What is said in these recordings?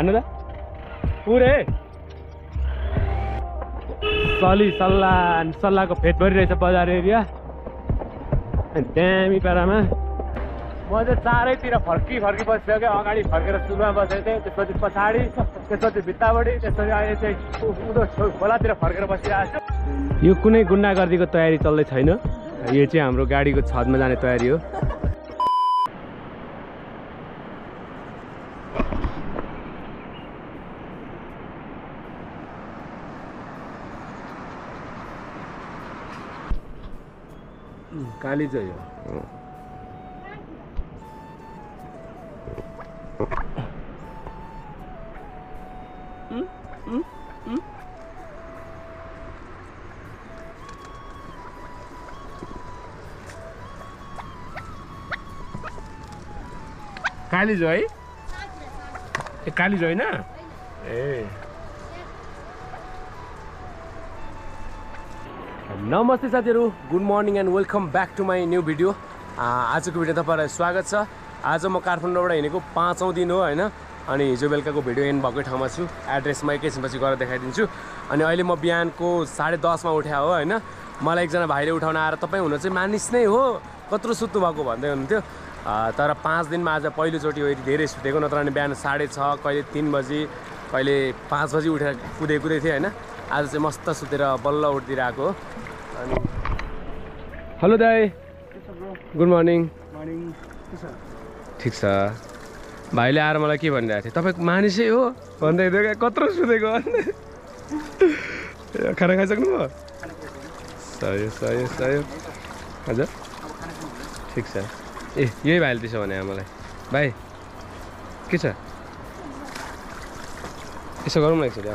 ಅನ್ನದ पूरे सली सल्ला सल्ला को फेट भरिरहेछ बजार एरिया दामी पारामा म चाहिँ चारैतिर फर्की बसिसके अगाडि फर्केर सुरुमा बसेको थिएँ त्यसपछि पछाडी त्यसपछि भित्ताबडी त्यसपछि अहिले चाहिँ उदो खोलातिर फर्केर बसिरहेको छु। यो कुनै गुन्डागर्दीको तयारी चल्दै छैन, यो चाहिँ हाम्रो गाडीको छतमा जाने तयारी हो। काली चाहिए काली जो है काली जो है ना ए नमस्ते साथीहरु, good morning and welcome back to my new video. आजको भिडियो तपाईहरुलाई स्वागत छ। आज म काठमाडौँबाट हिँडेको पाँचौं दिन हो हैन, अनि हिजो बेलुकाको भिडियो एन्ड भएकै ठाउँमा छु। एड्रेस म एकैछिनपछि गएर देखाइदिन्छु। अनि अहिले म बिहानको 10:30 मा उठ्या हो हैन। मलाई एकजना भाइले उठाउन आएर तपाईं हुन चाहिँ मानिस नै हो, कत्रो सुत्नु भएको भन्दै हुनुहुन्थ्यो। तर 5 दिनमा आज पहिलोचोटि हो धेरै सुतेको, नत्र भने बिहान 6:30 कहिले 3 बजी कहिले 5 बजी उठेर कुदेको थिए हैन। आज चाहिँ मस्त सुतेर बल्ल उठिरहेको हो। हेलो दाइ, गुड मर्निङ। ठिक छ। भाइले आएर मलाई के भनिरहेको थियो, तपाईँ मानिसै हो भन्दै थियो, कत्रो सुतेको खाना खाइसक्नु भयो? सयो सयो सयो हजुर ठिक छ। ए यही भाइले त्यसो भने मलाई भाइ के छ, यसो गरौँ न एकचोटि। अब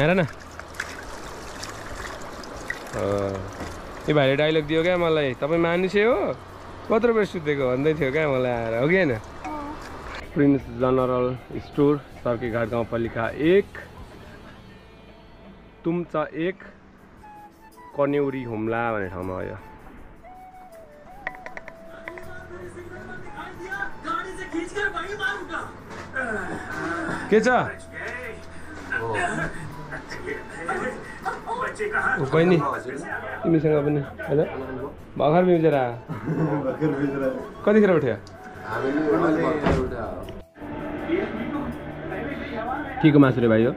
यहाँ न ए भाइले डाइलग दियो क्या मलाई, तपाईँ मानिसै हो कत्रो बेर सुतेको भन्दै थियो क्या मलाई आएर, हो कि होइन। प्रिन्स जनरल स्टोर सर्कीघाट गाउँपालिका 1 तुम्चा 1 कन्यौरी हुम्ला भन्ने ठाउँमा हो यो। के छ बहिनी तिमीसँग पनि हजुर भर्खर बिउजरा कतिखेर उठ्यो? के को मासु रे भाइ? हो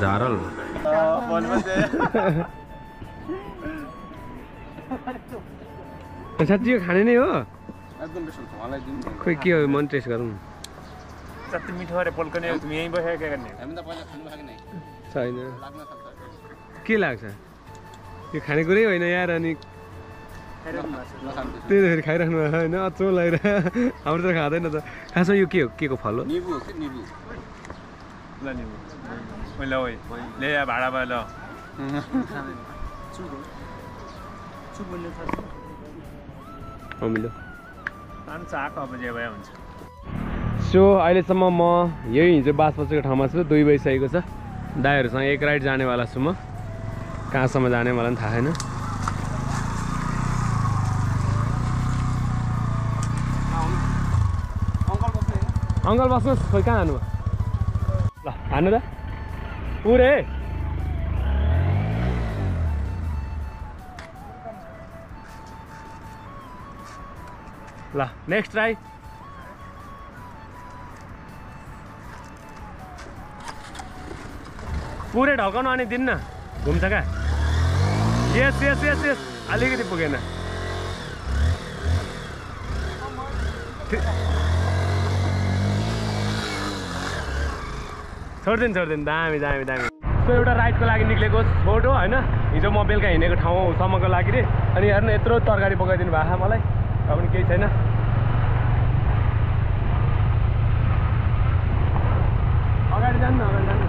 झारल साँच्ची यो खाने नै हो? खोइ के हो मन टेस्ट गरौँ। कति मिठो अरे पल्कने, तिमी यही बसेर के गर्ने? हामी त पहिला खानु भएको नि छैन, लाग्न सक्छ। के लाग्छ यो खाने कुरै होइन यार, अनि त्यही त फेरि खाइराख्नु होला हैन, अचो लागेर हाम्रो त खादैन त। खासमा यो के हो, के को फल हो? निबु हो के निबु? ल निबु पहिला ओइ ले या भाडा भयो ल चुबो चुबो ले थाहा छ अमिलो तान चाक अब जे भए हुन्छ। सो अहिलेसम्म म यही हिजो बास बसेको ठाउँमा छु, 2 बजिसकेको छ। दाइहरूसँग एक राइड जानेवाला छु म, कहाँसम्म जाने मलाई पनि थाहा छैन। अङ्कल बस्नुहोस्, खोइ कहाँ हान्नु ल हान्नु त पुरे ल नेक्स्ट राइड। पूरे ढल्काउनु अनि दिन्न घुम्छ क्या। यस यस यस यस अलिकति पुगेन। छोड्दिन छोड्दिन दामी दामी दामी। सो एउटा राइडको लागि निक्लेको छोटो होइन, हिजो म बेलुका हिँडेको ठाउँसम्मको लागि रे। अनि हेर्नु यत्रो तरकारी पकाइदिनु भएको मलाई, र पनि केही छैन। अगाडि जानु न अगाडि जानु।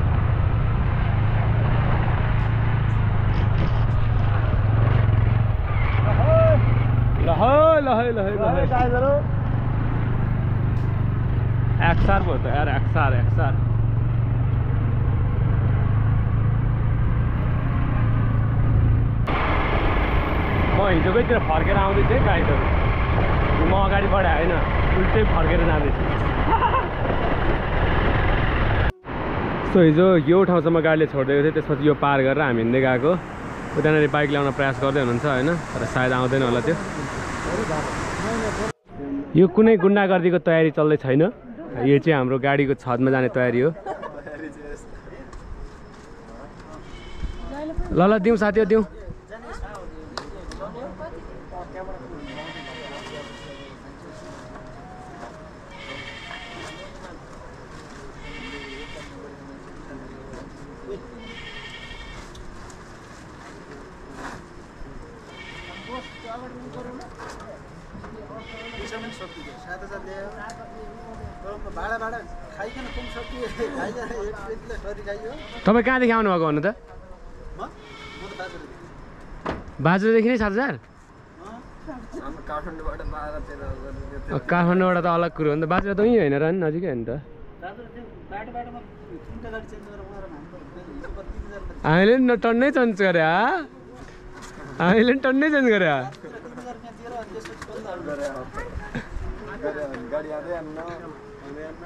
एक्सार बोलते यार, एक्सार एक्सार म हिजोकै तिर फर्केर आउँदै थिएँ गाइडहरू। म अगाडि बढाए हैन उल्टै फर्केर जाँदैछु। सो हिजो यो ठाउँसम्म गाडीले छोडिदिएको थियो, त्यसपछि यो पार गरेर हामी हिँड्दै गएको। उतानेर बाइक ल्याउन प्रयास गर्दै हुनुहुन्छ हैन, तर सायद आउँदैन होला त्यो। यो कुनै गुन्डागर्दीको तयारी चल्दै छैन, यो चाहिँ हाम्रो गाडीको छतमा जाने तयारी हो। ल दिउँ साथीहरू दिउँ। तपाईँ कहाँदेखि आउनु भएको भन्नु त? बाजुदेखि नै 7,000? काठमाडौँबाट त अलग कुरो हो नि त, बाजुरा त उहीँ होइन र, नजिकै हो नि त। हामीले नि टन्नै चेन्ज गरे, हामीले टन्नै चेन्ज गरे।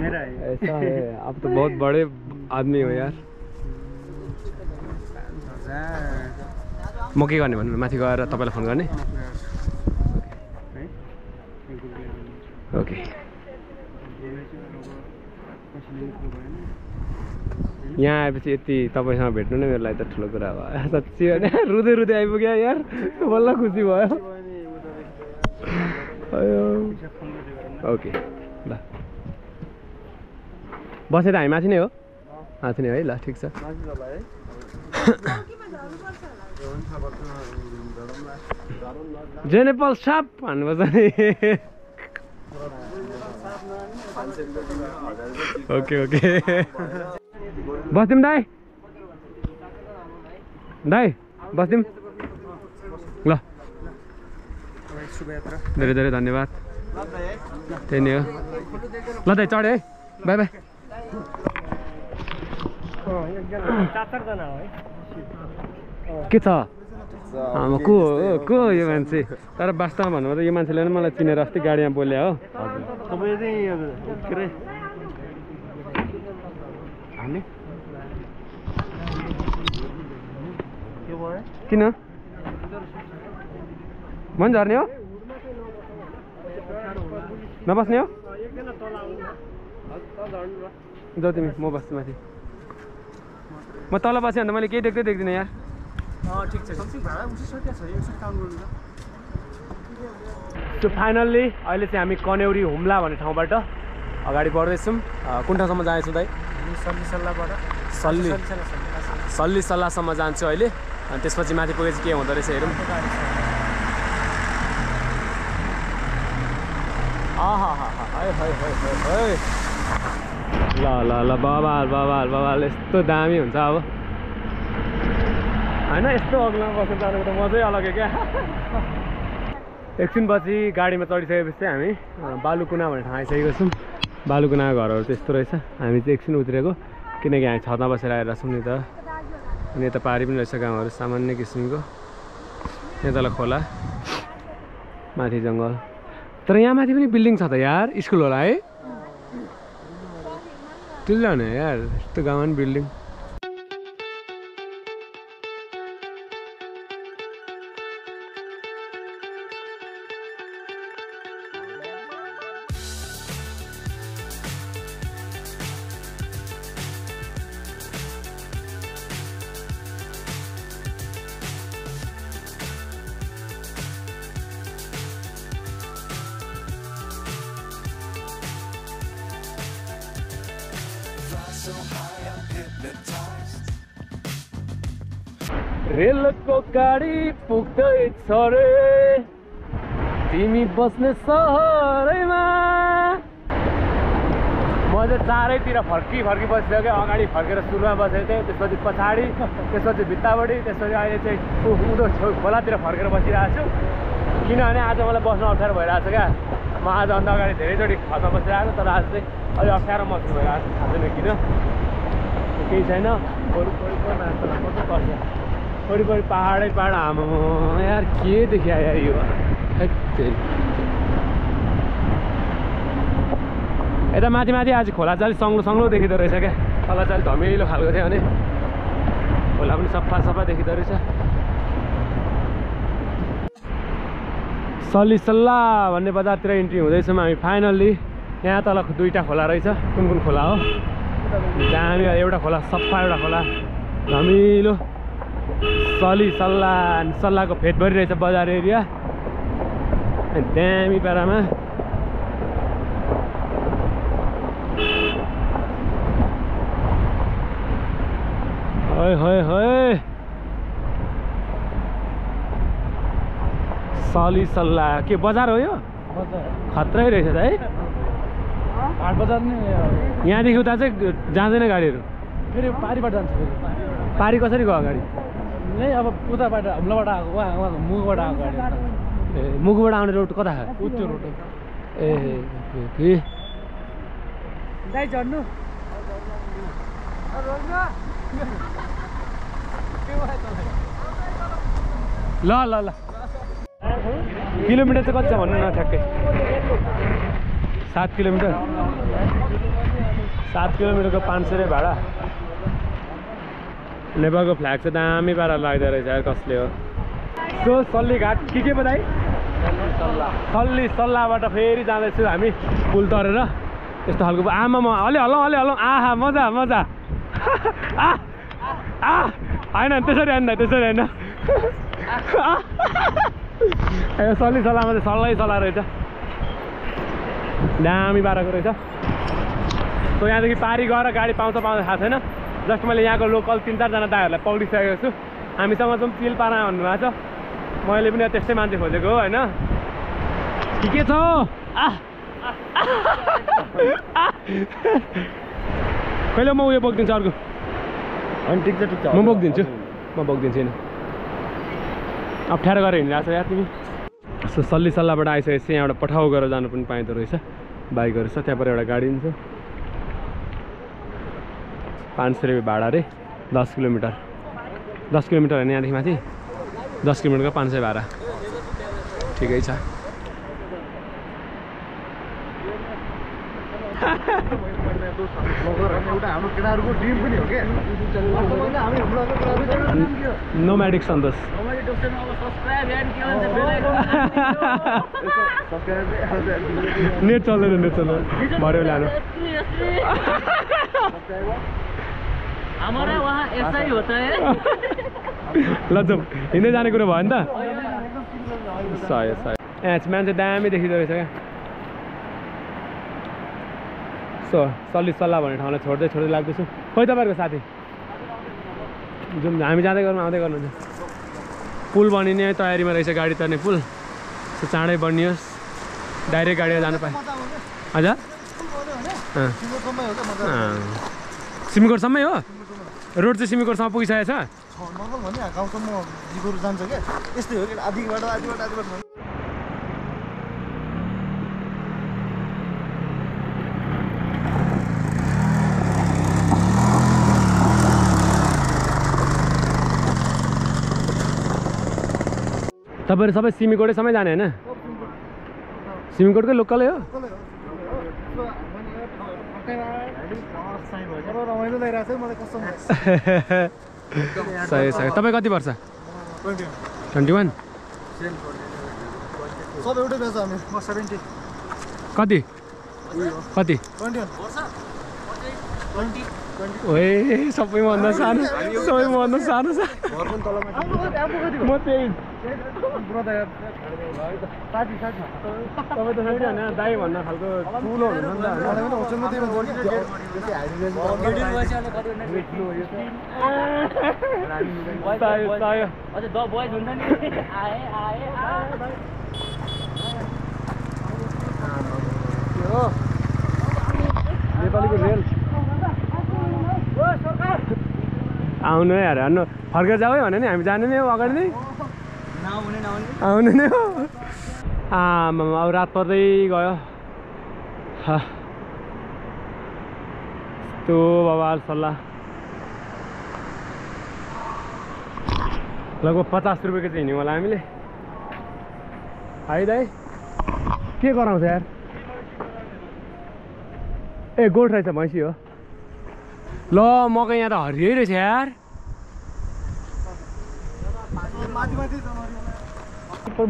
मेरा है। ऐसा है, आप तो बहुत बड़े आदमी हो यार। म के गर्ने भन्नु, माथि गएर तपाईलाई फोन गर्ने। ओके यहाँ आएपछि यति तपाईँसँग भेट्नु नै मेरो लागि त ठुलो कुरा भयो साँच्चै होइन। रुँदै रुँदै आइपुग्यो यार, बल्ल खुसी भयो। ओके ल बसेर हामी माथि नै हो, माथि नै है। ल ठिक छ। जय नेपाल साप भन्नुपर्छ नि। ओके ओके बस्दिउँ दाइ, दाइ बस्दिउँ। ल धेरै धेरै धन्यवाद, त्यही नै हो। ल दाइ चढे है, बाई बाई। के छ को हो को यो मान्छे? तर वास्तवमा भन्नुभयो त यो मान्छेले नै मलाई चिनेर अस्ति गाडीमा बोले हो। किन मन झर्ने हो, नबस्ने हो? जाऊ तिमी, म बस्छु माथि। म तल बसेँ अन्त मैले केही देख्दै देख्दिनँ यार। त्यो फाइनल्ली अहिले चाहिँ हामी कनेउरी हुम्ला भन्ने ठाउँबाट अगाडि बढ्दैछौँ। कुन ठाउँसम्म जाँदैछौँ दाइ? सल्ली सल्लाहसम्म जान्छु अहिले, अनि त्यसपछि माथि पुगेपछि के हुँदो रहेछ हेरौँ। ल ल ल बबाल बबाल बबाल यस्तो दामी हुन्छ अब होइन, यस्तो अग्लोमा बसेर जानुको त मजै अलग्गै क्या। एकछिनपछि गाडीमा चढिसकेपछि हामी बालुकुना भन्ने ठाउँ आइसकेको छौँ। बालुकुना घरहरू त्यस्तो रहेछ। हामी चाहिँ एकछिन उत्रेको किनकि हामी छतमा बसेर आएर छौँ नि त। अनि यता पारि पनि रहेछ गाउँहरू सामान्य किसिमको। यहाँ तल खोला, माथि जङ्गल, तर यहाँ माथि पनि बिल्डिङ छ त यार, स्कुल होला है। चिल्ला न यार, यस्तो गाउँमा बिल्डिङ। रेलको गाडी पुग्दैछ रे, तिमी बस्ने सहरैमा। म चाहिँ चारैतिर फर्की बसिसकेँ। अगाडि फर्केर सुरुमा बसेको थिएँ, त्यसपछि पछाडि, त्यसपछि भित्ताबडी, त्यसपछि अहिले चाहिँ उँधो खोलातिर फर्केर बसिरहेको छु। किनभने आज मलाई बस्नु अप्ठ्यारो भइरहेको छ क्या। म आजभन्दा अगाडि धेरैचोटि खतमा बसिरहेको, तर आज चाहिँ अलिक अप्ठ्यारो महसुस भइरहेको छ। थाहा छैन किन, केही छैन, वरिपरि पर्छ, वरिपरि पहाडै पहाड। आमा यार के देखिया यार यो, यता माथि आज खोला चाहिँ अलिक सङ्लो देखिँदो रहेछ क्या। खोला चाहिँ अलिक धमिलो खालको थियो भने खोला पनि सफा देखिँदो रहेछ। सल्लिसल्ला भन्ने बजारतिर इन्ट्री हुँदैछौँ हामी फाइनल्ली। यहाँ तल दुईवटा खोला रहेछ, कुन खोला हो दामी। एउटा खोला सफा, एउटा खोला धमिलो। सल्लिसल्ला सल्लाहको फेट भरिरहेछ बजार एरिया, दामी पारामा। सल्लिसल्ला के बजार हो यो? खत्रै रहेछ त है हाट बजार नै। यहाँदेखि उता चाहिँ जाँदैन गाडीहरू, फेरि पारीबाट जान्छ। पारी कसरी गयो गाडी? नै अब उताबाट हुम्लाबाट आएको, उहाँको मुखबाट आएको गाडी। ए मुखबाट आउने रोड कता छ? उत्यो रोड। ए दाइ झर्नु ल। किलोमिटर चाहिँ कति छ भन्नु न ठ्याक्कै? 7 किलोमिटर। 7 किलोमिटरको 500 रुपियाँ भाडा। नेपालको फ्ल्याग चाहिँ दामी पारा लाग्दो रहेछ यार, कसले हो। सो सल्लीघाट के बताइ? सल्लिसल्लाबाट फेरि जाँदैछु हामी पुल तरेर। यस्तो खालको आमा म हल्लाउँ। आहा मजा होइन त्यसरी होइन, त्यसरी होइन। सल्लिसल्लामा चाहिँ सल्लाह रहेछ, दामी बाह्रको रहेछ। सो यहाँदेखि पारी गएर गाडी पाउँछ थाहा छैन। जस्ट मैले यहाँको लोकल 3-4 जना दाइहरूलाई पौडिसकेको छु। हामीसँग जाउँ चिल पारा भन्नुभएको छ। मैले पनि त्यस्तै मान्छे खोजेको हो होइन। ठिकै छ। कहिले म उयो बोकिदिन्छु अर्को? अनि ठिक छ म बोकिदिन्छु, नि। अप्ठ्यारो गरेर हिँडिरहेको छ यार तिमी। सो सल्लिसल्लाबाट आइसकेपछि यहाँ एउटा पठाउ गरेर जानु पनि पाइँदो रहेछ। बाइकहरू छ, त्यहाँबाट एउटा गाडी पनि छ। 500 रुपियाँ भाडा रे। 10 किलोमिटर। 10 किलोमिटर होइन, यहाँदेखि माथि 10 किलोमिटरको 500 भाडा। ठिकै छ। नोम्याडिक सन्तोष। नेट चल्दैन भरे लानु। ल जाउँ, हिँड्दै जाने कुरो भयो नि त। मान्छे दामी देखिँदो रहेछ क्या। सो सल्लिसल्ला भन्ने ठाउँलाई छोड्दै लाग्दैछु। खोइ तपाईँहरूको साथी जुन हामी जाँदै गर्नु आउँदै गर्नुहुन्छ। पुल बनिने तयारीमा रहेछ, गाडी तर्ने पुल। सो चाँडै बनियोस्, डाइरेक्ट गाडीमा जानु पाएँ। हजुर सिमीकोटसम्मै हो रोड चाहिँ? सिमीकोटसम्म पुगिसकेको छ। तपाईँहरू सबै सिमीकोटैसम्मै जाने होइन? सिमीकोटकै लोकलै हो। तपाईँ कति वर्ष? 21। कति कति? ए सबैभन्दा सानो म त्यही दाइ भन्न खालको ठुलो हुन्छ नि। आउनु है यार हेर्नु फर्केर जाऊ है भने नि हामी जाने नै हो अगाडि नै आउनु नै हो आमा अब रात पर्दै गयो तो बवाल सल्लाह लगभग 50 रुपये के हिँड्यौँ होला हामीले हाई दाइ के गराउँछ यार ए गोठ रहेछ भैँसी हो ल मकै यहाँ त हरियै रहेछ यार बोर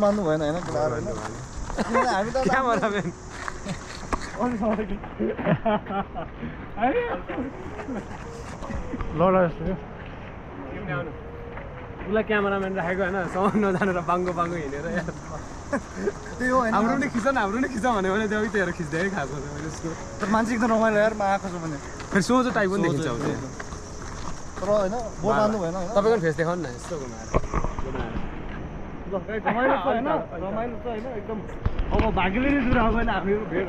मान्नु भएन होइन उसलाई क्यामेराम्यान राखेको होइन सामान नजानेर बाङ्गो बाङ्गो हिँडेर हाम्रो नि खिच न हाम्रो नि खिच भन्यो भने त्यो त्योहरू खिच्दै खाएको तर मान्छे एकदम रमाइलो यार म आएको छु भने फेरि सोझो टाइप पनि देखिन्छ हो त्यो तर होइन बोर मान्नु भएन होइन तपाईँको फेस देखाउनु न यस्तो रमाइलो छ होइन एकदम अब भाग्यले नै जुरा होइन आफ्नो भेट होइन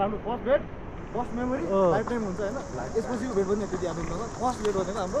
राम्रो फर्स्ट भेट फर्स्ट मेमोरी लाइफ टाइम हुन्छ होइन यसपछि भेट पनि त्यति आफै हुन्छ फर्स्ट भेट भनेको हाम्रो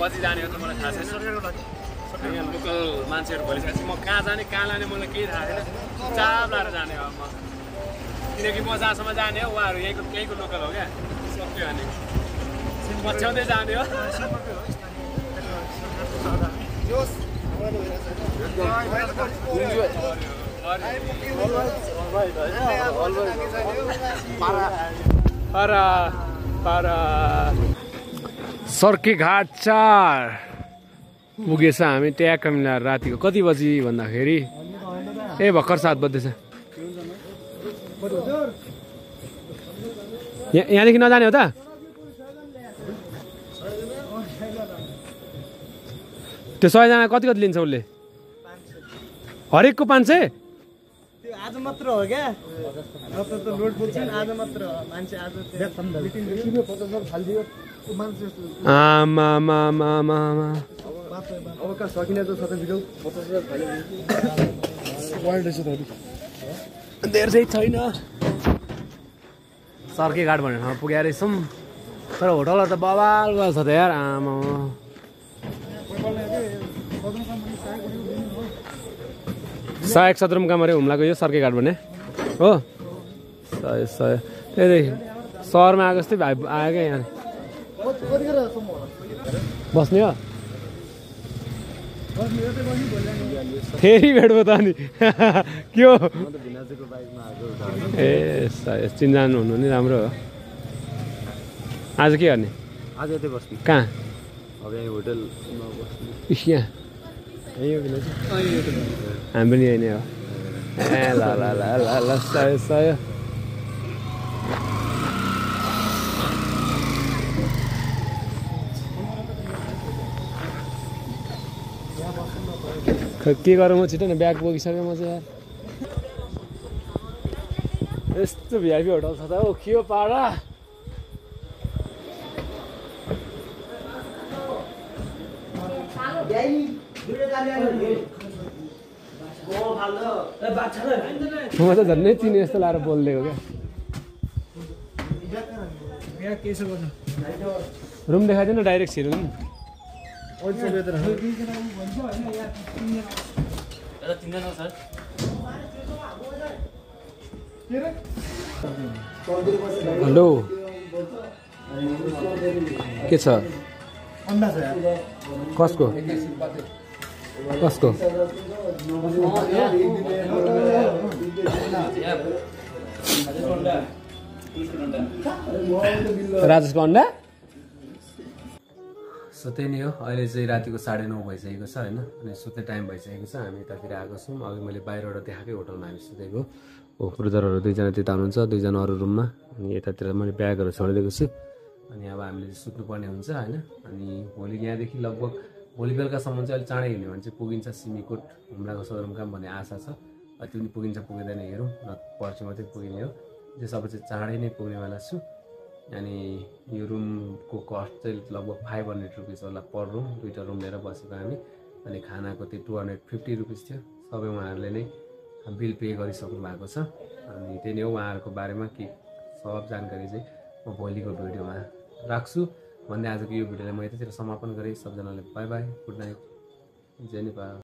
बजी जाने हो त मलाई थाहा छैन लोकल मान्छेहरू भइसकेपछि म कहाँ जाने कहाँ लाने मलाई केही थाहा छैन चाप लाएर जाने हो म किनकि म जहाँसम्म जाने हो उहाँहरू यहीँको केहीको लोकल हो क्या सक्यो भने पछ्याउँदै जाने हो सर्के घाट 4 पुगेछ हामी ट्याक्क मिलाएर रातिको कति बजी भन्दाखेरि ए भर्खर 7 बज्दैछ यहाँदेखि नजाने हो त त्यो 100 जना कति कति लिन्छ उसले हरेकको 500 आज मात्र हो क्या धेर चाहिँ छैन सर्के घाट भन्ने ठाउँमा पुगेर रहेछौँ तर होटलहरू त बवाल छ त यार आमा सहायक सदरमुका मारे हुम्लाको यो सर्के घाट भने हो सय त्यही सहरमा आएको जस्तै आयो क्या यहाँ बस्ने हो फेरि भेट भयो त अनि के हो ए चिन्जानु हुनु नि राम्रो हो आज के गर्ने आज यतै बस्ने कहाँ अब यहाँ होटलमा बस्ने यहाँ हामी पनि यही नै हो ए ल ल ल ल ल सय के गरौँ म छिटो न ब्याग बोकिसकेँ म चाहिँ यार यस्तो भिआइपी होटल छ त हो के हो पाडा म त झन्नै चिने जस्तो लाएर बोलिदिएको क्या रुम देखाइदिएन डाइरेक्ट छिरौँ नि हेलो के छ कसको कसको राजेशको अन्डा So त्यही नै हो अहिले चाहिँ रातिको 9:30 भइसकेको छ हैन अनि सुत्ने टाइम भइसकेको छ हामी यता फेरि आएको छौं अघि मैले बाहिरबाट देखाकै होटलमा हामी सुतेको हो ब्रदरहरु दुई जना त्यता हुनुहुन्छ दुई जना अरु रुममा अनि यतातिर मैले ब्यागहरु छोडिदिएको छु अनि अब हामीले सुत्नु पर्ने हुन्छ हैन अनि भोलि यहाँ देखि लगभग भोलि बेलुकासम्म चाहिँ अलि चाँडै हिँड्ने भने चाहिँ पुगिन्छ सिमीकोट हमलाको सदरमुकाम भन्ने आशा छ अति पनि पुगिन्छ पुगिदैन हेरौं न पर्सि मात्रै पुगिने हो जे सब चाहिँ चाँडै नै पुग्नेवाला छु अनि यो रुमको कस्ट चाहिँ लगभग 500 रुपैयाँ होला पर रुम दुईटा रुम लिएर बसेको हामी अनि खानाको त्यो 250 रुपैयाँ थियो सबै उहाँहरुले नै बिल पे गरिसक्नु भएको छ अनि त्यही नै हो उहाँहरुको बारेमा के सब जानकारी चाहिँ म भोलिको भिडियोमा राख्छु भन्दै आजको यो भिडियोलाई म यतैतिर समापन गरे सबजनालाई बाइ बाइ गुड नाइट जय नेपाल।